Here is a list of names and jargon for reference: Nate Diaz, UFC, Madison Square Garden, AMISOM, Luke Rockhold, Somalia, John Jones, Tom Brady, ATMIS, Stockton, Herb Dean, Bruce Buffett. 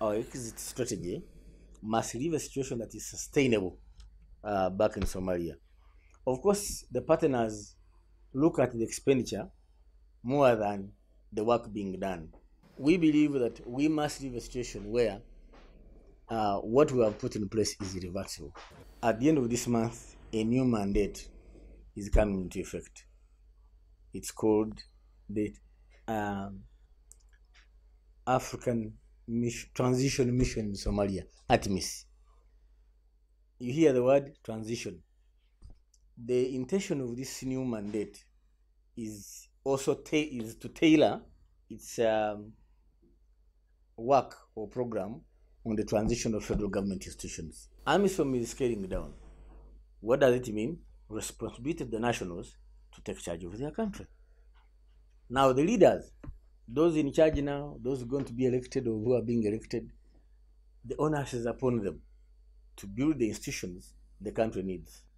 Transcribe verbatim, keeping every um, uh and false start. our exit strategy must leave a situation that is sustainable uh, back in Somalia. Of course, the partners look at the expenditure more than the work being done. We believe that we must leave a situation where uh, what we have put in place is irreversible. At the end of this month, a new mandate is coming into effect. It's called the um, African Mission, Transition Mission in Somalia, ATMIS. You hear the word transition. The intention of this new mandate is also ta is to tailor its um, work or program on the transition of federal government institutions. AMISOM is scaling down. What does it mean? Responsibility of the nationals to take charge of their country. Now the leaders, those in charge now, those going to be elected or who are being elected, the onus is upon them to build the institutions the country needs.